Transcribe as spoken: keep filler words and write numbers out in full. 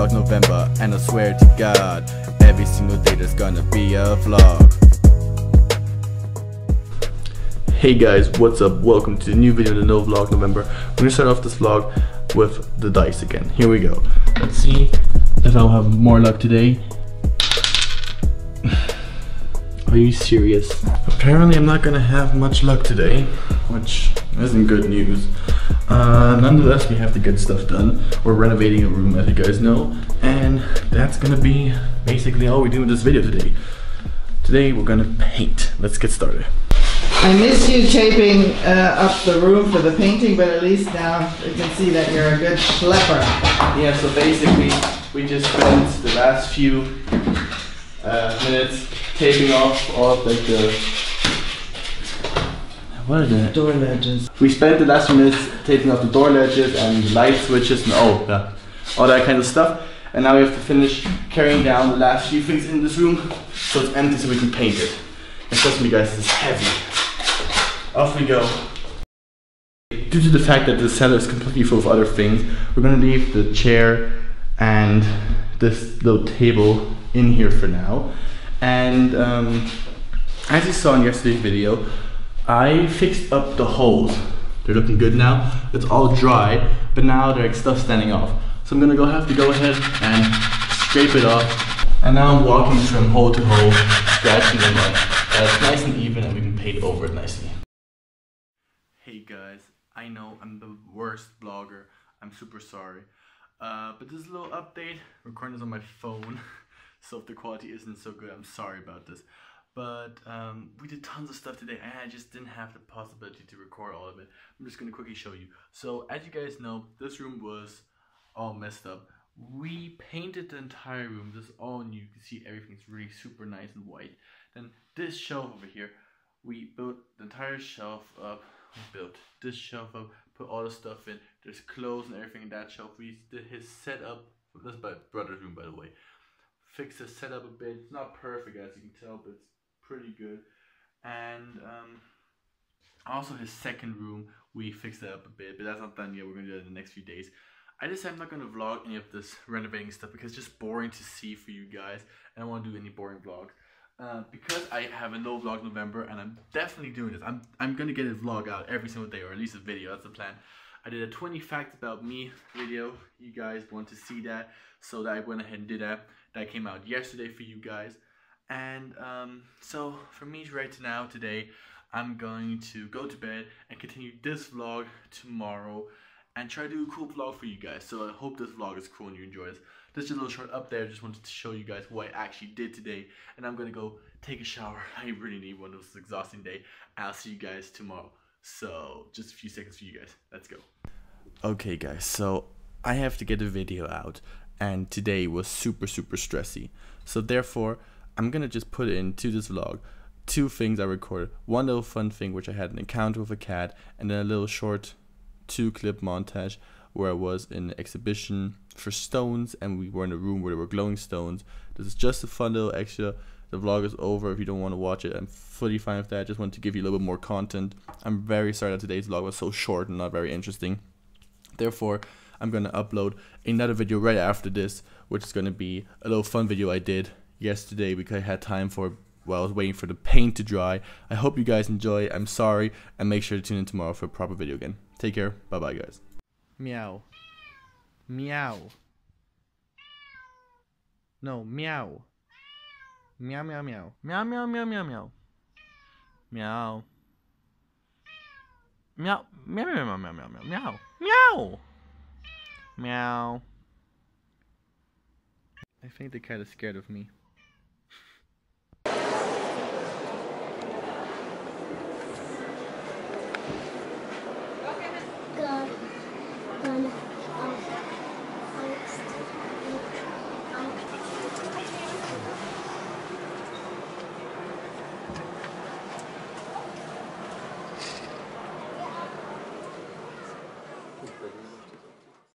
Novlog November, and I swear to God, every single day there's gonna be a vlog. Hey guys, what's up? Welcome to the new video of the NoVlog November. We're gonna start off this vlog with the dice again. Here we go. Let's see if I'll have more luck today. Are you serious? Apparently I'm not gonna have much luck today, which isn't good news. Uh, nonetheless, we have to get stuff done. We're renovating a room, as you guys know, and that's gonna be basically all we do in this video today. Today we're gonna paint. Let's get started. I missed you shaping uh, up the room for the painting, but at least now you can see that you're a good schlepper. Yeah, so basically we just spent the last few uh, minutes taping off all of like the what are the door ledges. We spent the last few minutes taping off the door ledges and light switches and oh yeah, all that kind of stuff. And now we have to finish carrying down the last few things in this room so it's empty so we can paint it. And trust me guys, this is heavy. Off we go. Due to the fact that the cellar is completely full of other things, we're gonna leave the chair and this little table in here for now. And um, as you saw in yesterday's video, I fixed up the holes. They're looking good now. It's all dry, but now there's like stuff standing off. So I'm gonna go have to go ahead and scrape it off. And now I'm walking from hole to hole, scratching them up. That's nice and even, and we can paint over it nicely. Hey guys, I know I'm the worst vlogger. I'm super sorry, uh, but this is a little update. Recording is on my phone. So if the quality isn't so good, I'm sorry about this. But um, we did tons of stuff today and I just didn't have the possibility to record all of it. I'm just gonna quickly show you. So as you guys know, this room was all messed up. We painted the entire room. This is all new. You can see everything's really super nice and white. Then this shelf over here, we built the entire shelf up. We built this shelf up, put all the stuff in. There's clothes and everything in that shelf. We did his setup. That's my brother's room, by the way. Fix the setup a bit. It's not perfect as you can tell, but it's pretty good. And um, also his second room, we fixed that up a bit, but that's not done yet. We're gonna do that in the next few days. I decided I'm not gonna vlog any of this renovating stuff because it's just boring to see for you guys, and I don't want to do any boring vlogs. Uh, because I have a NoVlog November, and I'm definitely doing this. I'm I'm gonna get a vlog out every single day, or at least a video. That's the plan. I did a twenty facts about me video. You guys want to see that, so that I went ahead and did that. That came out yesterday for you guys. And um, so for me right now, today, I'm going to go to bed and continue this vlog tomorrow and try to do a cool vlog for you guys. So I hope this vlog is cool and you enjoy this. This is a little short up there. I just wanted to show you guys what I actually did today. And I'm gonna go take a shower. I really need one. It was an exhausting day. I'll see you guys tomorrow. So just a few seconds for you guys. Let's go. Okay guys, so I have to get a video out. And today was super super stressy, so therefore I'm gonna just put into this vlog two things I recorded. One little fun thing, which I had an encounter with a cat, and then a little short two clip montage where I was in an exhibition for stones and we were in a room where there were glowing stones. This is just a fun little extra. The vlog is over. If you don't want to watch it, I'm fully fine with that. I just wanted to give you a little bit more content. I'm very sorry that today's vlog was so short and not very interesting. Therefore I'm gonna upload another video right after this, which is gonna be a little fun video I did yesterday because I had time for while I was waiting for the paint to dry. I hope you guys enjoy. I'm sorry, and make sure to tune in tomorrow for a proper video again. Take care. Bye bye guys. Meow. Meow. No, meow. Meow meow meow. Meow meow meow meow meow. Meow. Meow meow meow meow meow meow meow meow. Meow. Meow. I think the cat is scared of me.